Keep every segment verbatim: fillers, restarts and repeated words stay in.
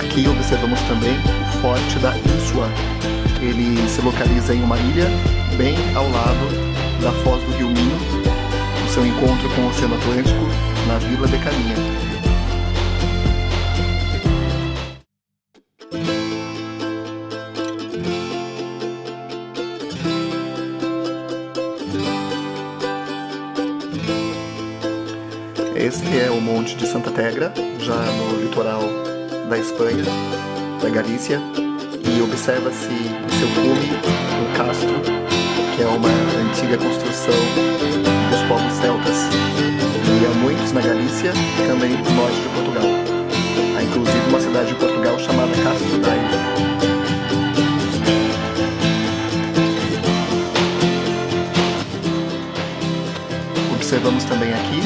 Aqui observamos também o forte da Ínsua. Ele se localiza em uma ilha bem ao lado da Foz do Rio Minho, o seu encontro com o Oceano Atlântico na Vila de Caminha. Este é o Monte de Santa Tegra, já no litoral da Espanha, da Galícia, e observa-se no seu cume um castro, que é uma antiga construção dos povos celtas, e há muitos na Galícia e também no norte de Portugal. Há inclusive uma cidade de Portugal chamada Castro da Ínsua. Observamos também aqui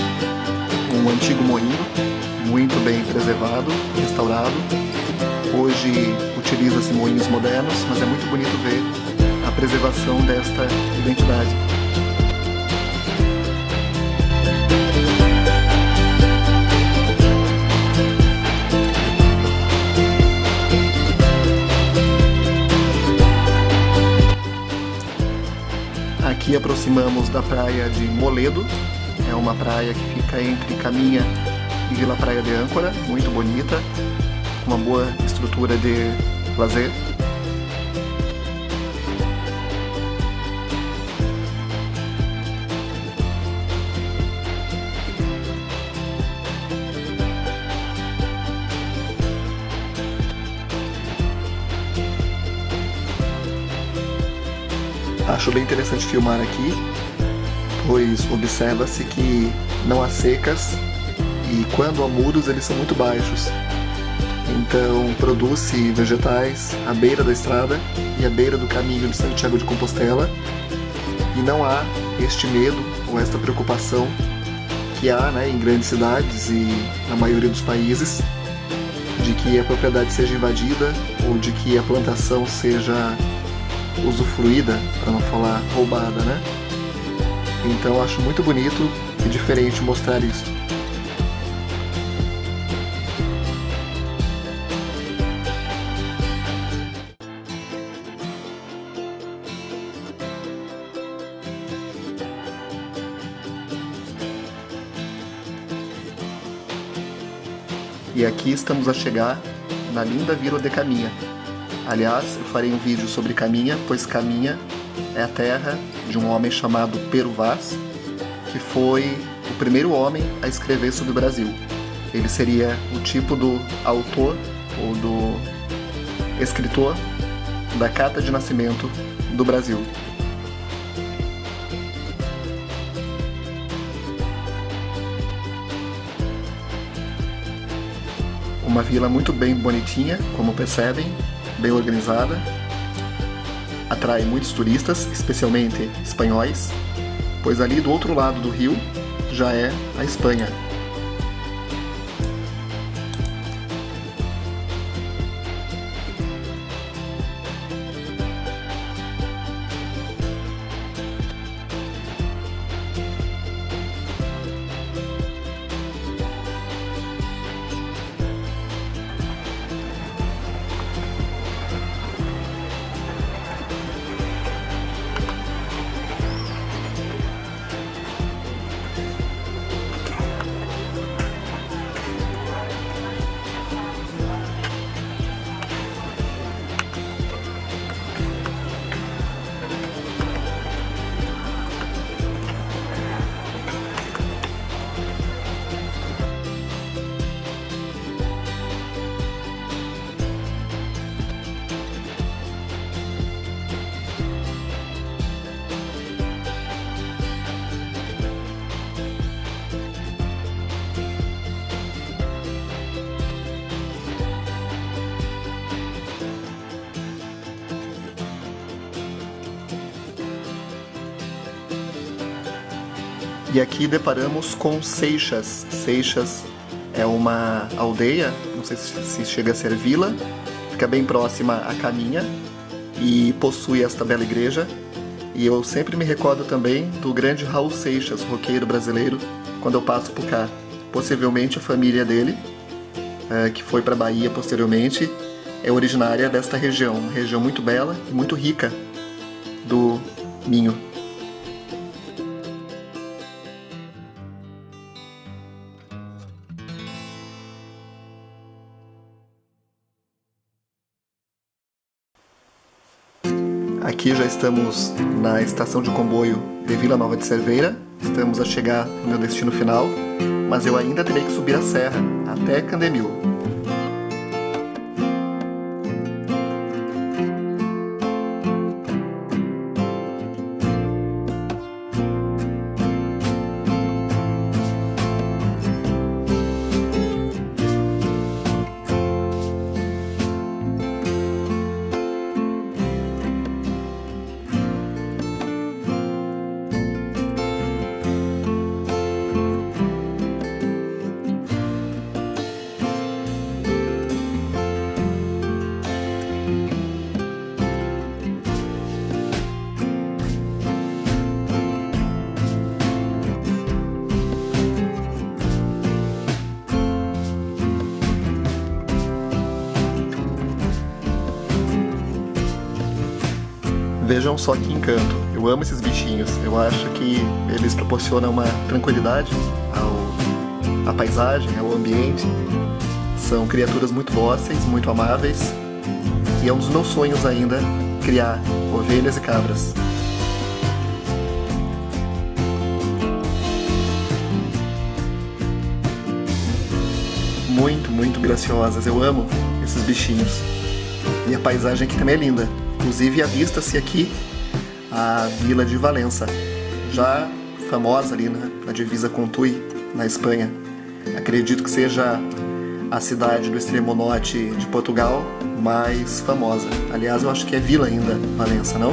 um antigo moinho, muito bem preservado, restaurado. Hoje utiliza-se moinhos modernos, mas é muito bonito ver a preservação desta identidade. Aqui aproximamos da praia de Moledo, é uma praia que fica entre Caminha e Vila Praia de Âncora, muito bonita, uma boa estrutura de lazer. Acho bem interessante filmar aqui, pois observa-se que não há secas, e quando há muros, eles são muito baixos. Então, produz-se vegetais à beira da estrada e à beira do caminho de Santiago de Compostela. E não há este medo ou esta preocupação que há, né, em grandes cidades e na maioria dos países, de que a propriedade seja invadida ou de que a plantação seja usufruída, para não falar roubada, né? Então, acho muito bonito e diferente mostrar isso. E aqui estamos a chegar na linda Vila de Caminha. Aliás, eu farei um vídeo sobre Caminha, pois Caminha é a terra de um homem chamado Pero Vaz, que foi o primeiro homem a escrever sobre o Brasil. Ele seria o tipo do autor ou do escritor da carta de nascimento do Brasil. Uma vila muito bem bonitinha, como percebem, bem organizada, atrai muitos turistas, especialmente espanhóis, pois ali do outro lado do rio já é a Espanha. E aqui deparamos com Seixas. Seixas é uma aldeia, não sei se chega a ser vila, fica bem próxima à Caminha e possui esta bela igreja. E eu sempre me recordo também do grande Raul Seixas, roqueiro brasileiro, quando eu passo por cá. Possivelmente a família dele, que foi para a Bahia posteriormente, é originária desta região, uma região muito bela e muito rica do Minho. Aqui já estamos na estação de comboio de Vila Nova de Cerveira, estamos a chegar no meu destino final, mas eu ainda terei que subir a serra até Candemil. Vejam só que encanto, eu amo esses bichinhos, eu acho que eles proporcionam uma tranquilidade ao, à paisagem, ao ambiente. São criaturas muito dóceis, muito amáveis, e é um dos meus sonhos ainda criar ovelhas e cabras. Muito, muito graciosas, eu amo esses bichinhos. E a paisagem aqui também é linda. Inclusive avista-se aqui a vila de Valença, já famosa ali na, na divisa com Tui, na Espanha. Acredito que seja a cidade do extremo norte de Portugal mais famosa. Aliás, eu acho que é vila ainda, Valença, não?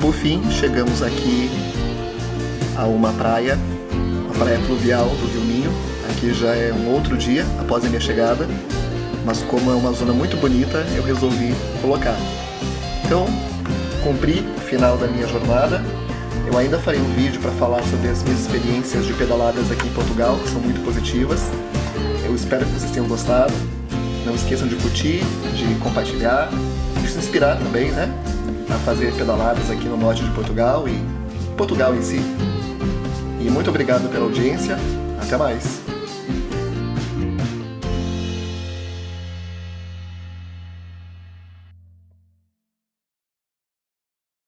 Por fim, chegamos aqui a uma praia, uma praia fluvial do Rio Minho. Aqui já é um outro dia após a minha chegada, mas como é uma zona muito bonita, eu resolvi colocar. Então, cumpri o final da minha jornada. Eu ainda farei um vídeo para falar sobre as minhas experiências de pedaladas aqui em Portugal, que são muito positivas. Eu espero que vocês tenham gostado. Não esqueçam de curtir, de compartilhar, de se inspirar também, né? A fazer pedaladas aqui no norte de Portugal e Portugal em si. E muito obrigado pela audiência. Até mais!